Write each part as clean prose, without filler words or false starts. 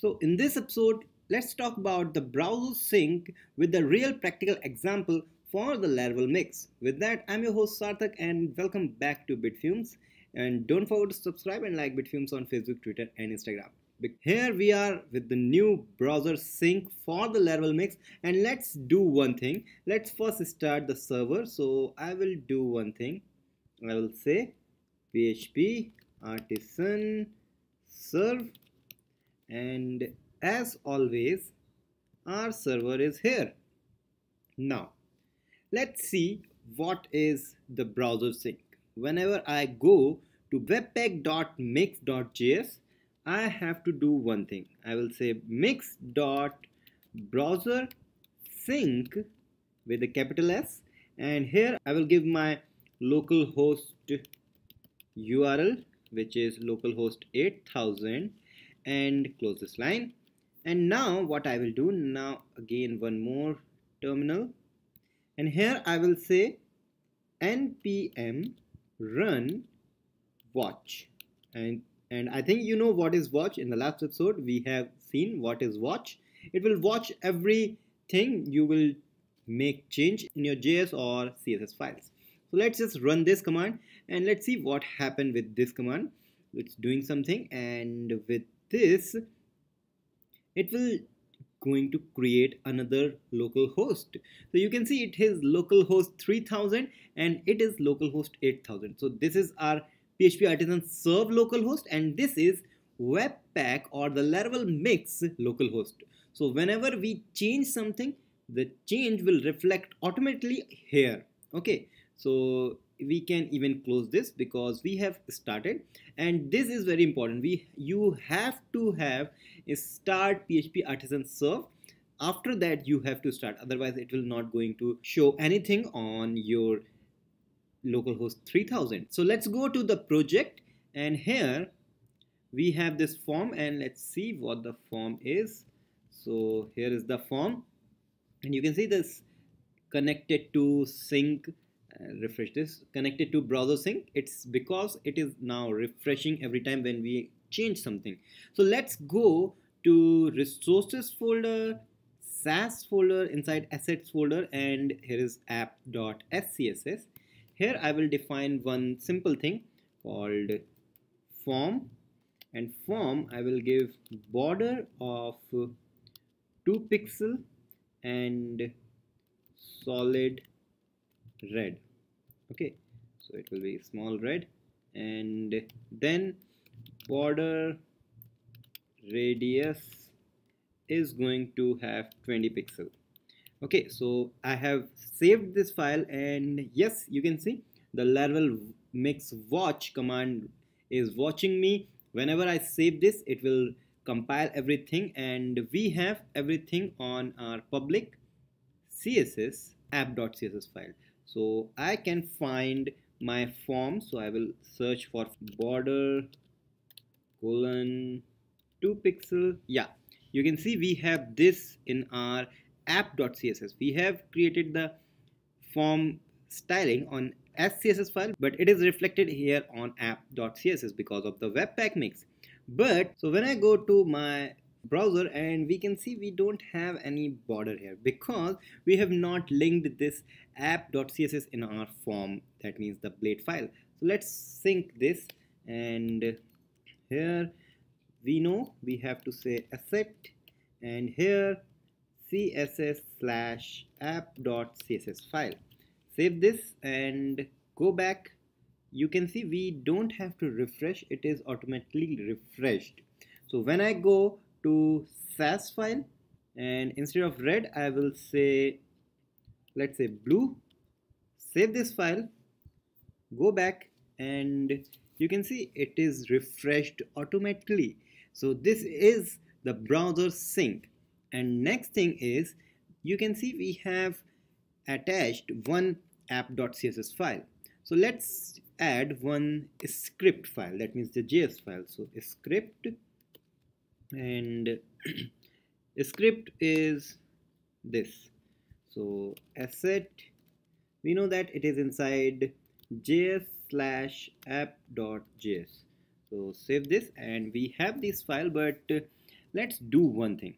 So in this episode, let's talk about the browser sync with the real practical example for the Laravel Mix. With that, I'm your host Sarthak and welcome back to Bitfumes. And don't forget to subscribe and like Bitfumes on Facebook, Twitter and Instagram. Here we are with the new browser sync for the Laravel Mix, and let's do one thing. Let's first start the server. So I will do one thing. I will say php artisan serve, and as always our server is here. Now let's see what is the browser sync. Whenever I go to webpack.mix.js, I have to do one thing. I will say mix.browser sync with a capital S, and here I will give my localhost URL, which is localhost 8000, and close this line. And now what I will do, now again one more terminal, and here I will say npm run watch, and I think you know what is watch. In the last episode we have seen what is watch. It will watch everything you will make change in your JS or CSS files. So let's just run this command and let's see what happened with this command. It's doing something, and with this it will going to create another local host. So you can see it is localhost 3000 and it is localhost 8000. So this is our PHP artisan serve localhost, and this is webpack or the Laravel Mix localhost. So whenever we change something, the change will reflect automatically here. Okay, so we can even close this because we have started, and this is very important. You have to have a start PHP artisan serve. After that you have to start, otherwise it will not going to show anything on your localhost 3000. So let's go to the project, and here we have this form, and let's see what the form is. So here is the form, and you can see this connected to sync. Refresh this, connected to browser sync. It's because it is now refreshing every time when we change something. So let's go to resources folder, SASS folder, inside assets folder, and here is app.scss. Here I will define one simple thing called form, and form I will give border of 2 pixel and solid red. Okay, so it will be small red, and then border radius is going to have 20 pixel. Okay, so I have saved this file, and yes, you can see the Laravel Mix watch command is watching me. Whenever I save this, it will compile everything, and we have everything on our public CSS app.css file. So I can find my form. So I will search for border colon 2 pixel. Yeah, you can see we have this in our app.css. We have created the form styling on as CSS file, but it is reflected here on app.css because of the webpack mix. But so when I go to my browser, and we can see we don't have any border here because we have not linked this app.css in our form, that means the blade file. So let's sync this, and here we know we have to say asset, and here css/app.css file. Save this and go back. You can see we don't have to refresh, it is automatically refreshed. So when I go to SASS file, and instead of red I will say, let's say blue. Save this file, go back, and you can see it is refreshed automatically. So this is the browser sync. And next thing is, you can see we have attached one app.css file. So let's add one script file, that means the JS file. So script, and script is this. So asset, we know that it is inside js/app.js. So save this, and we have this file, but Let's do one thing.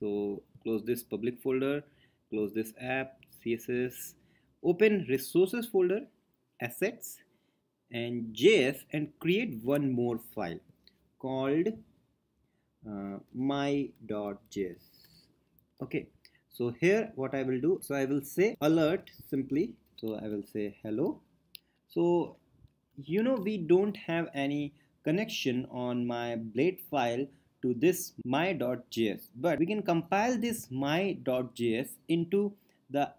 So close this public folder, close this app, CSS, open resources folder, assets and JS, and create one more file called my.js. Okay, so here what I will do, so I will say alert simply, so I will say hello. So you know, we don't have any connection on my blade file to this my.js, but we can compile this my.js into the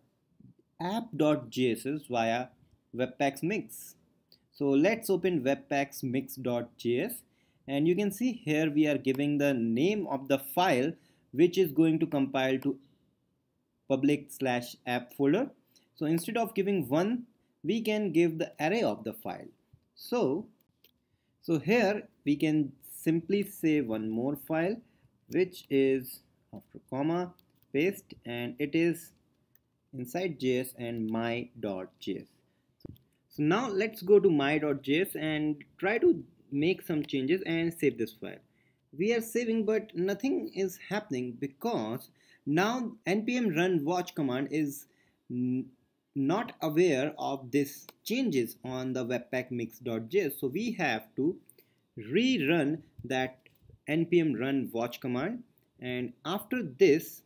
app.js via webpack mix. So let's open webpack.mix.js, and you can see here we are giving the name of the file which is going to compile to public/app folder. So instead of giving one, we can give the array of the file. So here we can simply say one more file, which is after comma paste, and it is inside JS and my.js. So now let's go to my.js and try to make some changes and save this file. We are saving, but nothing is happening because now npm run watch command is not aware of these changes on the webpack mix.js. So we have to rerun that npm run watch command, and after this,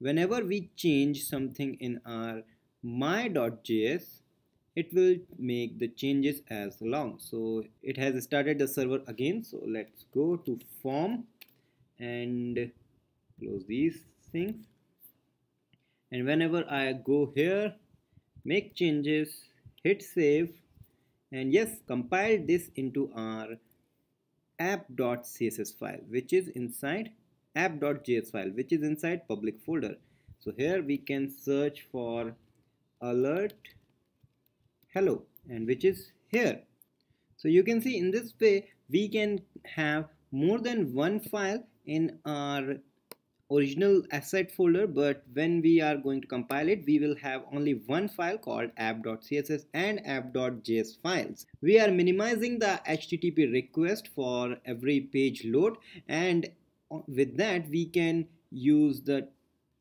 whenever we change something in our my.js, it will make the changes as long. So it has started the server again. So let's go to form and close these things, and whenever I go here, make changes, hit save, and yes, compile this into our app.css file, which is inside app.js file, which is inside public folder. So here we can search for alert hello, and which is here. So you can see in this way we can have more than one file in our original asset folder, but when we are going to compile it, we will have only one file called app.css and app.js files. We are minimizing the HTTP request for every page load, and with that we can use the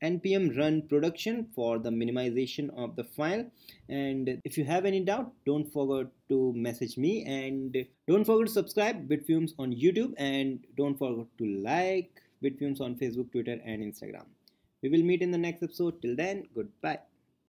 npm run production for the minimization of the file. And if you have any doubt, don't forget to message me, and don't forget to subscribe Bitfumes on YouTube, and don't forget to like Bitfumes on Facebook, Twitter and Instagram. We will meet in the next episode. Till then, goodbye.